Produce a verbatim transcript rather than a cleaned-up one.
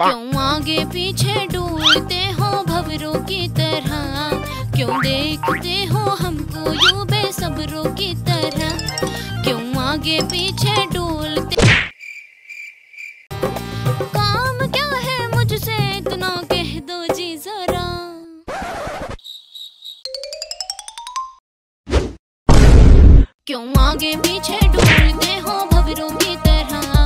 क्यों आगे पीछे डूबते हो भंवरों की तरह, क्यों देखते हो हमको यूं बेसब्रों की तरह, क्यों आगे पीछे डोलते। काम क्या है मुझसे इतना कह दो जी जरा। क्यों आगे पीछे डूबते हो भंवरों की तरह,